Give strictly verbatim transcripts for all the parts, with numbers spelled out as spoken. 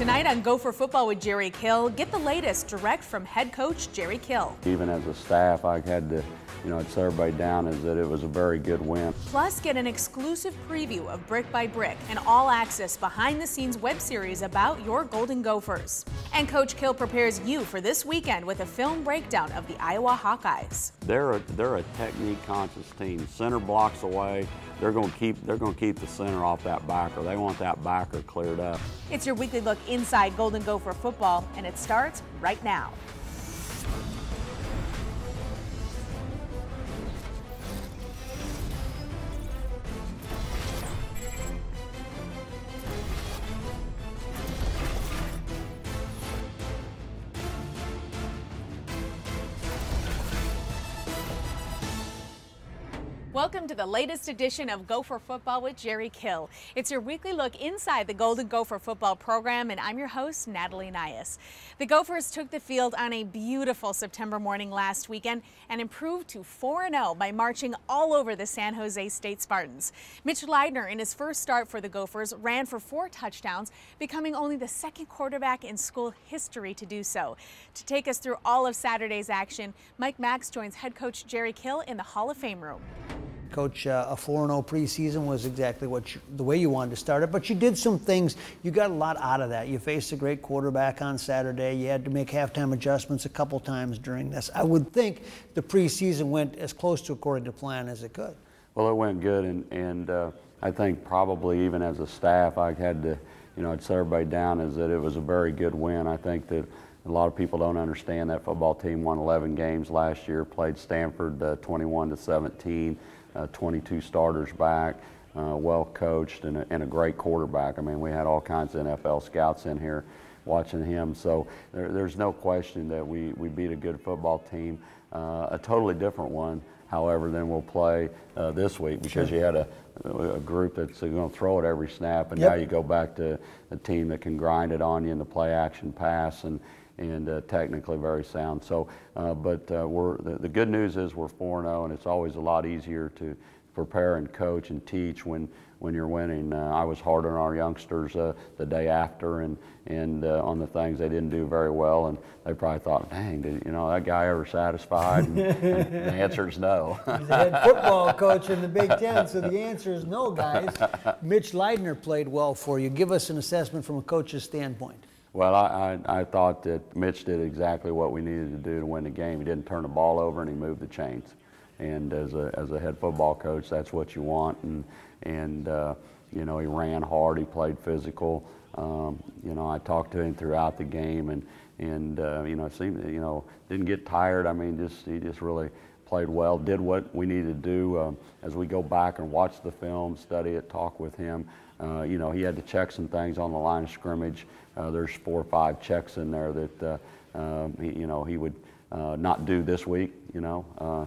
Tonight on Gopher Football with Jerry Kill, get the latest direct from head coach Jerry Kill. Even as a staff, I had to, you know, it's everybody down is that it was a very good win. Plus, get an exclusive preview of Brick by Brick, an all-access behind-the-scenes web series about your Golden Gophers. And Coach Kill prepares you for this weekend with a film breakdown of the Iowa Hawkeyes. They're a, they're a technique-conscious team. Center blocks away. They're going to keep they're going to keep the center off that backer. They want that backer cleared up. It's your weekly look inside Golden Gopher football, and it starts right now. Welcome to the latest edition of Gopher Football with Jerry Kill. It's your weekly look inside the Golden Gopher football program, and I'm your host, Natalie Nias. The Gophers took the field on a beautiful September morning last weekend and improved to four and oh by marching all over the San Jose State Spartans. Mitch Leidner, in his first start for the Gophers, ran for four touchdowns, becoming only the second quarterback in school history to do so. To take us through all of Saturday's action, Mike Max joins head coach Jerry Kill in the Hall of Fame room. Coach, uh, a four and oh preseason was exactly what you, the way you wanted to start it, but you did some things. You got a lot out of that. You faced a great quarterback on Saturday. You had to make halftime adjustments a couple times during this. I would think the preseason went as close to according to plan as it could. Well, it went good, and, and uh, I think probably even as a staff, I had to, you know, I'd set everybody down is that it was a very good win. I think that a lot of people don't understand that football team won eleven games last year, played Stanford uh, twenty-one to seventeen. Uh, twenty-two starters back, uh, well coached, and a, and a great quarterback. I mean, we had all kinds of N F L scouts in here watching him, so there, there's no question that we, we beat a good football team, uh, a totally different one, however, than we'll play uh, this week, because sure. You had a, a group that's going to throw it every snap, and yep. Now you go back to a team that can grind it on you in the play action pass, and and uh, technically very sound. So, uh, but uh, we're, the, the good news is we're four and oh, and it's always a lot easier to prepare and coach and teach when, when you're winning. Uh, I was hard on our youngsters uh, the day after and, and uh, on the things they didn't do very well, and they probably thought, dang, did you know, that guy ever satisfied? And, and the answer is no. He's the head football coach in the Big Ten, so the answer is no, guys. Mitch Leidner played well for you. Give us an assessment from a coach's standpoint. Well, I, I, I thought that Mitch did exactly what we needed to do to win the game. He didn't turn the ball over, and he moved the chains. And as a, as a head football coach, that's what you want. And, and uh, you know, he ran hard. He played physical. Um, you know, I talked to him throughout the game, and, and uh, you know, seemed, you know, didn't get tired. I mean, just he just really played well, did what we needed to do. Um, as we go back and watch the film, study it, talk with him, uh, you know, he had to check some things on the line of scrimmage. Uh, there's four or five checks in there that, uh, um, he, you know, he would uh, not do this week, you know, uh,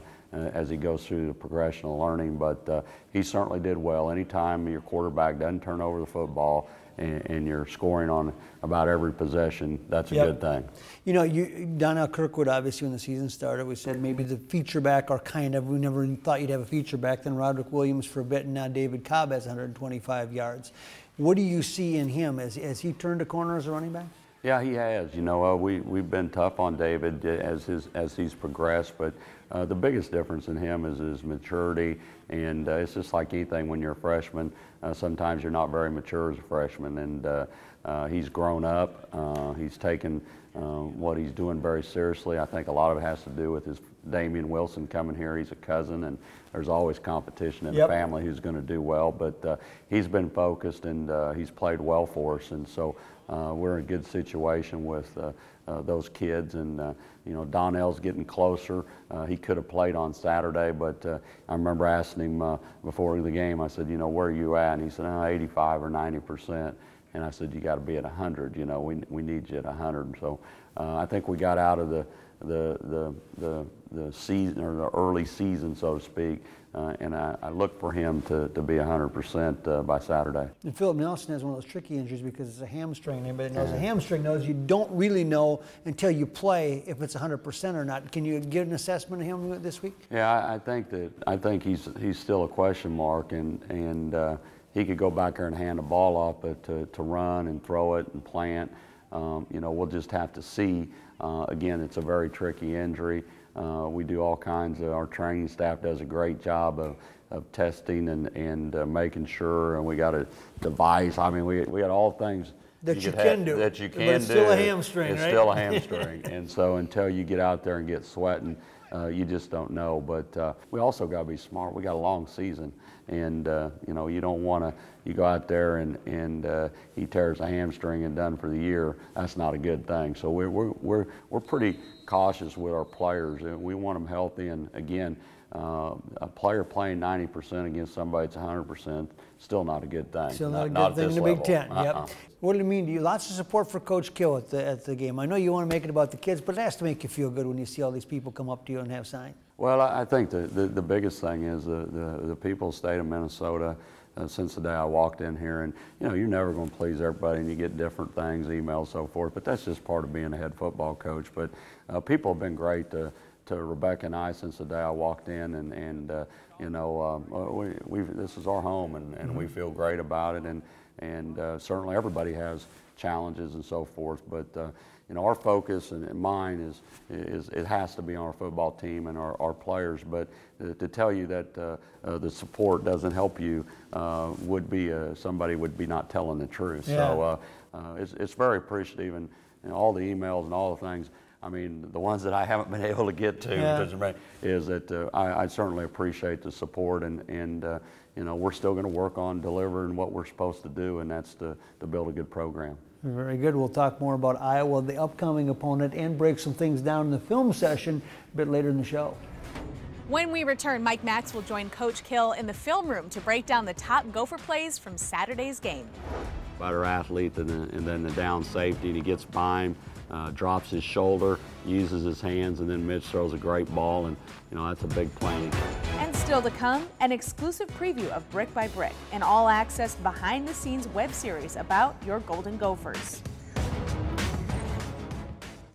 as he goes through the progression of learning. But uh, he certainly did well. Anytime your quarterback doesn't turn over the football and, and you're scoring on about every possession, that's a yep. good thing. You know, you, Donnell Kirkwood, obviously, when the season started, we said maybe the feature back are kind of, we never thought you'd have a feature back. Then Roderick Williams for a bit, and now David Cobb has one hundred twenty-five yards. What do you see in him? Has, has he turned a corner as a running back? Yeah, he has. You know, uh, we, we've been tough on David as, his, as he's progressed, but uh, the biggest difference in him is his maturity, and uh, it's just like anything when you're a freshman. Uh, sometimes you're not very mature as a freshman, and uh, uh, he's grown up. Uh, he's taken uh, what he's doing very seriously. I think a lot of it has to do with his Damian Wilson coming here. He's a cousin, and there's always competition in yep. the family who's going to do well, but uh, he's been focused, and uh, he's played well for us, and so uh, we're in a good situation with uh, uh, those kids, and uh, you know, Donnell's getting closer. Uh, he could have played on Saturday, but uh, I remember asking him uh, before the game, I said, you know, where are you at? And he said, oh, eighty-five or ninety percent, and I said, you got to be at one hundred, you know, we, we need you at one hundred, so uh, I think we got out of the The, the the the season, or the early season, so to speak, uh, and I, I look for him to, to be one hundred percent uh, by Saturday. And Phillip Nelson has one of those tricky injuries because it's a hamstring. Anybody that knows yeah. a hamstring knows you don't really know until you play if it's one hundred percent or not. Can you give an assessment of him this week? Yeah, I, I think that I think he's he's still a question mark, and and uh, he could go back there and hand the ball off, but to, to run and throw it and plant, um, you know, we'll just have to see. Uh, again, it's a very tricky injury. Uh, we do all kinds of, our training staff does a great job of, of testing and, and uh, making sure, and we got a device. I mean, we, we got all things that you, you can have, do. That you can but it's do. Still a hamstring, it's right? Still a hamstring. And so until you get out there and get sweating, uh, you just don't know. But uh, we also got to be smart. We got a long season. And, uh, you know, you don't want to, you go out there and, and uh, he tears a hamstring and done for the year. That's not a good thing. So we're, we're, we're, we're pretty cautious with our players. We want them healthy. And, again, uh, a player playing ninety percent against somebody that's one hundred percent, still not a good thing. Still not, not a good not thing in the level. Big Ten, uh-uh. Yep. What did it mean to you? Lots of support for Coach Kill at the, at the game. I know you want to make it about the kids, but it has to make you feel good when you see all these people come up to you and have signs. Well, I think the, the, the biggest thing is the, the, the people of the state of Minnesota uh, since the day I walked in here. And, you know, you're never going to please everybody, and you get different things, emails, so forth. But that's just part of being a head football coach. But uh, people have been great to, to Rebecca and I since the day I walked in. And, and uh, you know, um, we, we've, this is our home, and, and mm-hmm. we feel great about it. And, and uh, certainly everybody has challenges and so forth. But, uh, you know, our focus and mine is, is it has to be on our football team and our, our players. But uh, to tell you that uh, uh, the support doesn't help you uh, would be uh, somebody would be not telling the truth. Yeah. So uh, uh, it's, it's very appreciative, and, and all the emails and all the things. I mean, the ones that I haven't been able to get to yeah. is that uh, I, I certainly appreciate the support, and, and uh, you know, we're still going to work on delivering what we're supposed to do, and that's to, to build a good program. Very good. We'll talk more about Iowa, the upcoming opponent, and break some things down in the film session a bit later in the show. When we return, Mike Max will join Coach Kill in the film room to break down the top Gopher plays from Saturday's game. Better athlete, and then, and then the down safety, and he gets by him. Uh, drops his shoulder, uses his hands, and then Mitch throws a great ball, and, you know, that's a big play. And still to come, an exclusive preview of Brick by Brick, an all-access behind-the-scenes web series about your Golden Gophers.